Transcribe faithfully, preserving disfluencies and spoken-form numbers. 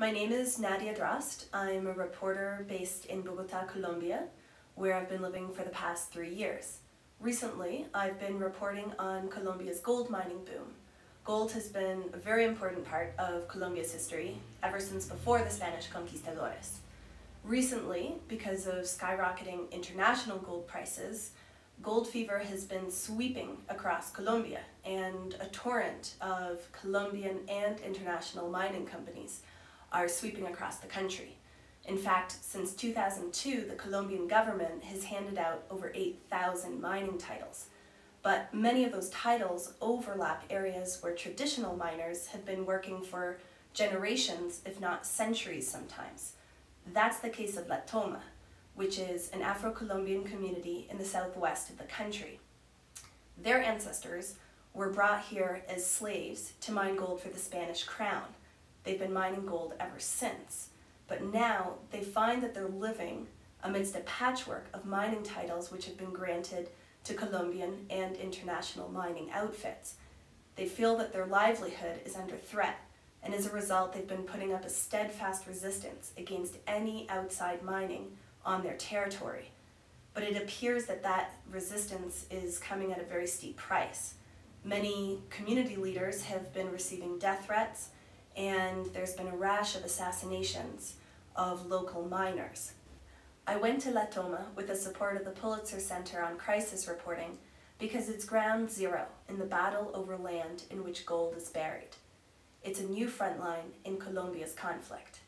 My name is Nadia Drost. I'm a reporter based in Bogotá, Colombia, where I've been living for the past three years. Recently, I've been reporting on Colombia's gold mining boom. Gold has been a very important part of Colombia's history ever since before the Spanish conquistadores. Recently, because of skyrocketing international gold prices, gold fever has been sweeping across Colombia, and a torrent of Colombian and international mining companies are sweeping across the country. In fact, since two thousand two, the Colombian government has handed out over eight thousand mining titles. But many of those titles overlap areas where traditional miners have been working for generations, if not centuries sometimes. That's the case of La Toma, which is an Afro-Colombian community in the southwest of the country. Their ancestors were brought here as slaves to mine gold for the Spanish crown. They've been mining gold ever since, but now they find that they're living amidst a patchwork of mining titles which have been granted to Colombian and international mining outfits. They feel that their livelihood is under threat, and as a result they've been putting up a steadfast resistance against any outside mining on their territory. But it appears that that resistance is coming at a very steep price. Many community leaders have been receiving death threats, and there's been a rash of assassinations of local miners. I went to La Toma with the support of the Pulitzer Center on Crisis Reporting because it's ground zero in the battle over land in which gold is buried. It's a new front line in Colombia's conflict.